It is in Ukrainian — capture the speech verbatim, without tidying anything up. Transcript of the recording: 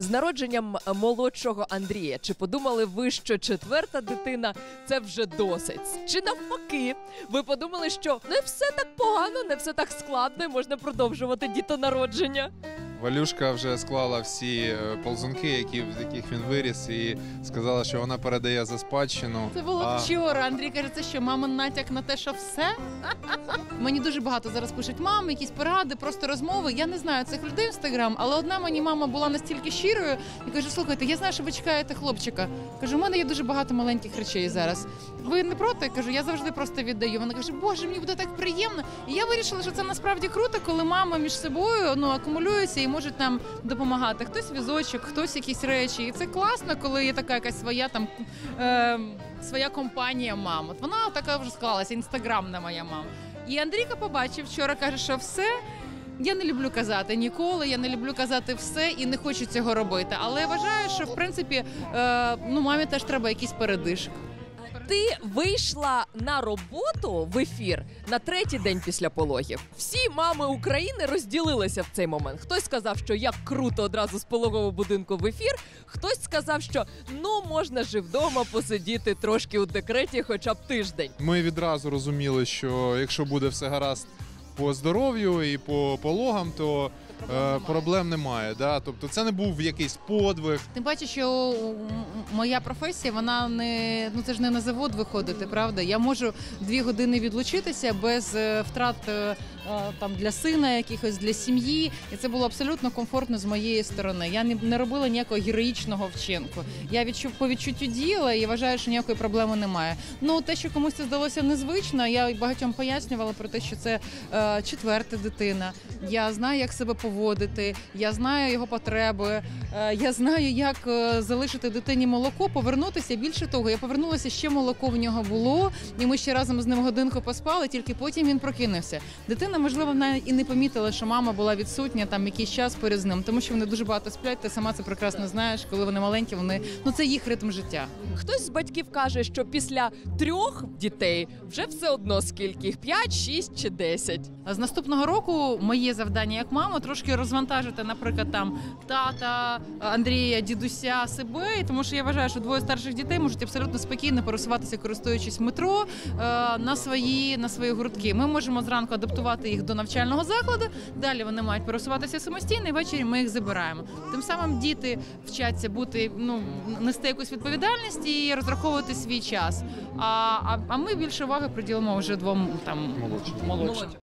З народженням молодшого Андрія, чи подумали ви, що четверта дитина – це вже досить? Чи навпаки, ви подумали, що не все так погано, не все так складно і можна продовжувати дітонародження? Валюшка вже склала всі ползунки, які, в яких він виріс, і сказала, що вона передає за спадщину. Це було а... вчора. Андрій каже, це що, мама натяк на те, що все? Мені дуже багато зараз пишуть мами, якісь поради, просто розмови. Я не знаю цих людей в Інстаграм, але одна мені мама була настільки щирою і каже, слухайте, я знаю, що ви чекаєте хлопчика. Кажу, у мене є дуже багато маленьких речей зараз. Ви не проти? Я кажу, я завжди просто віддаю. Вона каже, боже, мені буде так приємно. І я вирішила, що це насправді круто, коли мама між собою ну, акумулюється і можуть нам допомагати. Хтось візочок, хтось якісь речі. І це класно, коли є така якась своя, там, е, своя компанія мам. От вона така вже склалася, інстаграмна моя мама. І Андрійка побачив вчора, каже, що все. Я не люблю казати ніколи, я не люблю казати все і не хочу цього робити. Але я вважаю, що в принципі е, ну, мамі теж треба якийсь передишок. Ти вийшла на роботу в ефір на третій день після пологів. Всі мами України розділилися в цей момент. Хтось сказав, що як круто одразу з пологового будинку в ефір, хтось сказав, що ну можна ж і вдома посидіти трошки у декреті хоча б тиждень. Ми відразу розуміли, що якщо буде все гаразд по здоров'ю і по пологам, то проблем немає. Проблем немає, да? Тобто це не був якийсь подвиг. Тим паче, що моя професія, вона не, ну це ж не на завод виходити, правда? Я можу дві години відлучитися без втрат там, для сина якихось, для сім'ї. І це було абсолютно комфортно з моєї сторони. Я не робила ніякого героїчного вчинку. Я відчув, по відчуттю діла і вважаю, що ніякої проблеми немає. Ну, те, що комусь це здалося незвично, я багатьом пояснювала про те, що це е, четверта дитина. Я знаю, як себе поводити, я знаю його потреби, е, я знаю, як е, залишити дитині молоко, повернутися. Більше того, я повернулася, ще молоко в нього було, і ми ще разом з ним годинку поспали, тільки потім він прокинувся. Дитина, можливо, вона і не помітила, що мама була відсутня там якийсь час поряд з ним, тому що вони дуже багато сплять, ти сама це прекрасно знаєш, коли вони маленькі, вони, ну це їх ритм життя. Хтось з батьків каже, що після трьох дітей вже все одно скільки їх, п'ять, шість чи десять. З наступного року моє завдання як мама трошки розвантажити, наприклад, там тата, Андрія, дідуся, себе, тому що я вважаю, що двоє старших дітей можуть абсолютно спокійно пересуватися, користуючись метро, на свої, на свої гуртки. Ми можемо зранку адаптувати їх до навчального закладу, далі вони мають пересуватися самостійно і ввечері ми їх забираємо. Тим самим діти вчаться бути, ну, нести якусь відповідальність і розраховувати свій час. А, а, а ми більше уваги приділимо вже двом там молодшим.